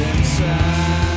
Inside.